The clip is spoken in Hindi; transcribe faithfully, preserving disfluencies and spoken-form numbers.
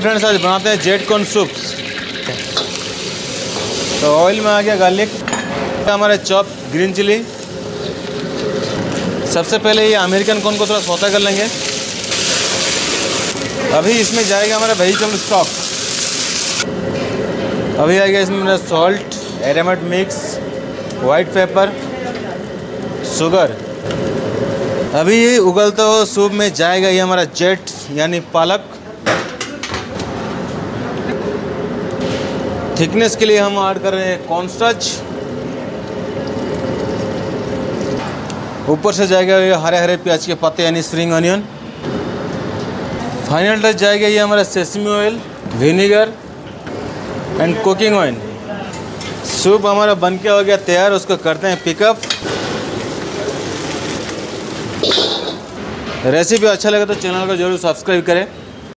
फ्रेंड्स आज बनाते हैं जेड कॉर्न सूप्स। तो ऑयल में आ गया गार्लिक, हमारे चॉप ग्रीन चिली। सबसे पहले ये अमेरिकन कॉर्न को थोड़ा सौता कर लेंगे। अभी इसमें जाएगा हमारा वेजिटेबल स्टॉक। अभी आएगा इसमें मेरा salt, एरोमेट mix, white pepper, sugar. अभी ये उगलता हुआ सूप में जाएगा ये हमारा जेट यानी पालक। थिकनेस के लिए हम ऐड कर रहे हैं कॉर्नस्टार्च। ऊपर से जाएगा ये हरे हरे प्याज के पत्ते यानी स्प्रिंग ऑनियन। फाइनल टच जाएगा ये हमारा sesame oil, vinegar and cooking oil. Soup हमारा बनके हो गया तैयार, उसको करते हैं पिकअप। रेसिपी अच्छा लगे तो चैनल को जरूर सब्सक्राइब करें।